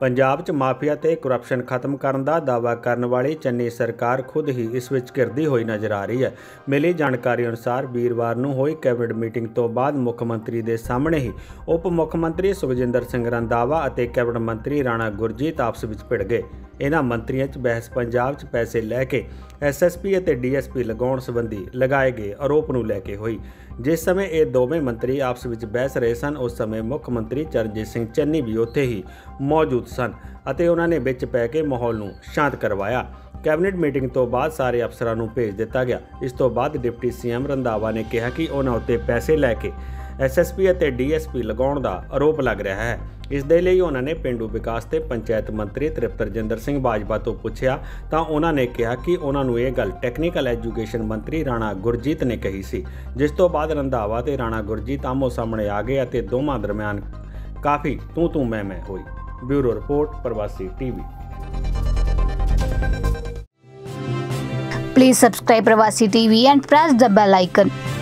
पंजाब च माफिया ते करप्शन खत्म करने का दावा करने वाली चन्नी सरकार खुद ही इस विच घिरदी हुई नज़र आ रही है। मिली जानकारी अनुसार वीरवार नूं होई कैबिनेट मीटिंग तो बाद मुख्यमंत्री के सामने ही उप मुख्यमंत्री सुखजिंदर सिंह रंधावा और कैबिनेट मंत्री राणा गुरजीत आपस विच भिड़ गए। इन्हां मंत्रियों च बहस पंजाब च पैसे लैके SSP और DSP लगाउण संबंधी लगाए गए आरोप नूं लैके होई। जिस समय ये दोवें मंत्री आपस विच बहस रहे सन उस समय मुख्यमंत्री चरनजीत सिंह चन्नी भी उत्थे ही मौजूद सन अते उन्होंने विच पै के माहौल नूं शांत करवाया। कैबिनेट मीटिंग तो बाद सारे अफसरां नूं भेज दिता गया। इस तो बाद डिप्टी CM रंधावा ने कहा कि उन्हां उत्ते पैसे लैके SSP और DSP लगाउण दा आरोप लग रहा है। इस दे लई उन्होंने पेंडू विकास ते पंचायत मंत्री तृप्तरजिंदर सिंह बाजवा तो पूछया तो उन्होंने कहा कि उन्होंने ये गल टैक्नीकल एजुकेशन मंत्री राणा गुरजीत ने कही सी। जिस तो बाद रंधावा ते राणा गुरजीत आमो सामने आ गए अते दोवां दरम्यान काफ़ी तू मैं होई। Bureau report Pravasi TV. Please subscribe Pravasi TV and press the bell icon.